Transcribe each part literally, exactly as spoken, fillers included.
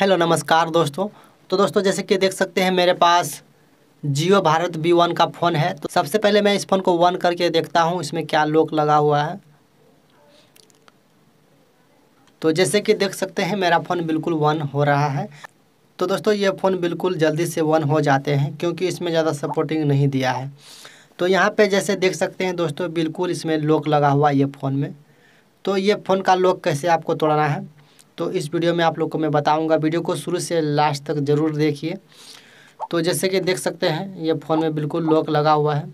Hello नमस्कार दोस्तों। तो दोस्तों जैसे कि देख सकते हैं मेरे पास जियो भारत बी वन का फ़ोन है। तो सबसे पहले मैं इस फ़ोन को वन करके देखता हूं इसमें क्या लॉक लगा हुआ है। तो जैसे कि देख सकते हैं मेरा फ़ोन बिल्कुल वन हो रहा है। तो दोस्तों ये फ़ोन बिल्कुल जल्दी से वन हो जाते हैं क्योंकि इसमें ज़्यादा सपोर्टिंग नहीं दिया है। तो यहाँ पर जैसे देख सकते हैं दोस्तों बिल्कुल इसमें लॉक लगा हुआ है ये फ़ोन में। तो ये फ़ोन का लॉक कैसे आपको तोड़ना है तो इस वीडियो में आप लोग को मैं बताऊंगा। वीडियो को शुरू से लास्ट तक ज़रूर देखिए। तो जैसे कि देख सकते हैं ये फ़ोन में बिल्कुल लॉक लगा हुआ है।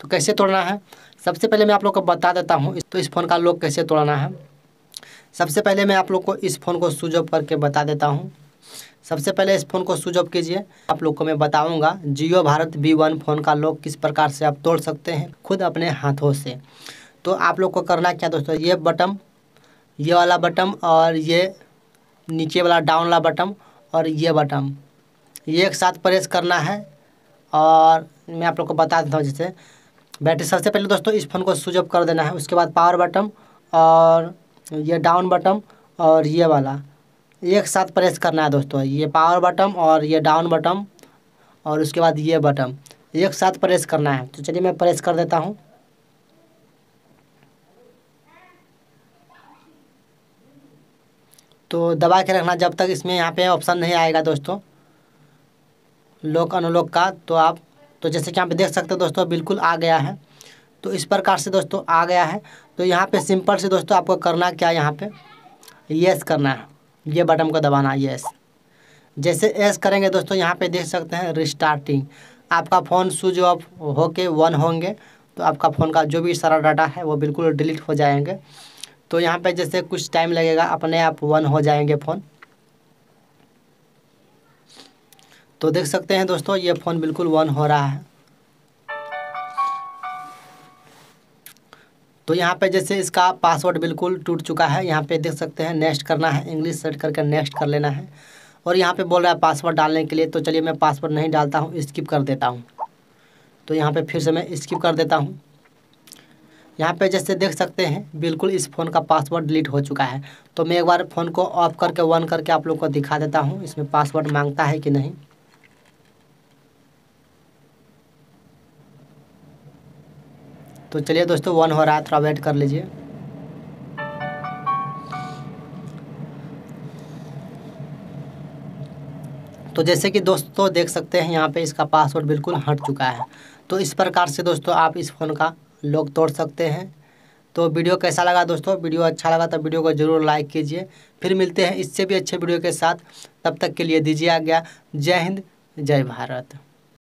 तो कैसे तोड़ना है सबसे पहले मैं आप लोग को बता देता हूँ। तो इस फ़ोन का लॉक कैसे तोड़ना है सबसे पहले मैं आप लोग को इस फ़ोन को स्विच ऑफ करके बता देता हूँ। सबसे पहले इस फ़ोन को स्विच ऑफ कीजिए। आप लोग को मैं बताऊँगा Jio Bharat B one phone का लॉक किस प्रकार से आप तोड़ सकते हैं खुद अपने हाथों से। तो आप लोग को करना क्या दोस्तों, ये बटन, ये वाला बटन और ये नीचे वाला डाउन वाला बटन और ये बटन, ये एक साथ प्रेस करना है। और मैं आप लोग को बता देता हूँ जैसे बैटरी सबसे पहले दोस्तों इस फ़ोन को स्विच ऑफ कर देना है। उसके बाद पावर बटन और ये डाउन बटन और ये वाला एक साथ प्रेस करना है दोस्तों। ये पावर बटन और ये डाउन बटन और उसके बाद ये बटन एक साथ प्रेस करना है। तो चलिए मैं प्रेस कर देता हूँ। तो दबा के रखना जब तक इसमें यहाँ पे ऑप्शन नहीं आएगा दोस्तों लॉक अनलॉक का। तो आप तो जैसे कि यहाँ पे देख सकते हैं दोस्तों बिल्कुल आ गया है। तो इस प्रकार से दोस्तों आ गया है। तो यहाँ पे सिंपल से दोस्तों आपको करना क्या, यहाँ पे येस करना है, ये बटन को दबाना है येस। जैसे येस करेंगे दोस्तों यहाँ पे देख सकते हैं रिस्टार्टिंग, आपका फ़ोन स्विच ऑफ होके वन होंगे तो आपका फ़ोन का जो भी सारा डाटा है वो बिल्कुल डिलीट हो जाएंगे। तो यहाँ पे जैसे कुछ टाइम लगेगा अपने आप वन हो जाएंगे फ़ोन। तो देख सकते हैं दोस्तों ये फ़ोन बिल्कुल वन हो रहा है। तो यहाँ पे जैसे इसका पासवर्ड बिल्कुल टूट चुका है। यहाँ पे देख सकते हैं नेक्स्ट करना है, इंग्लिश सेट करके नेक्स्ट कर लेना है। और यहाँ पे बोल रहा है पासवर्ड डालने के लिए। तो चलिए मैं पासवर्ड नहीं डालता हूँ, स्किप कर देता हूँ। तो यहाँ पर फिर से मैं स्किप कर देता हूँ। यहाँ पे जैसे देख सकते हैं बिल्कुल इस फ़ोन का पासवर्ड डिलीट हो चुका है। तो मैं एक बार फ़ोन को ऑफ करके वन करके आप लोग को दिखा देता हूँ इसमें पासवर्ड मांगता है कि नहीं। तो चलिए दोस्तों वन हो रहा है, थोड़ा वेट कर लीजिए। तो जैसे कि दोस्तों देख सकते हैं यहाँ पे इसका पासवर्ड बिल्कुल हट चुका है। तो इस प्रकार से दोस्तों आप इस फ़ोन का लोग तोड़ सकते हैं। तो वीडियो कैसा लगा दोस्तों, वीडियो अच्छा लगा तो वीडियो को ज़रूर लाइक कीजिए। फिर मिलते हैं इससे भी अच्छे वीडियो के साथ, तब तक के लिए दीजिए आज्ञा। जय हिंद, जय भारत।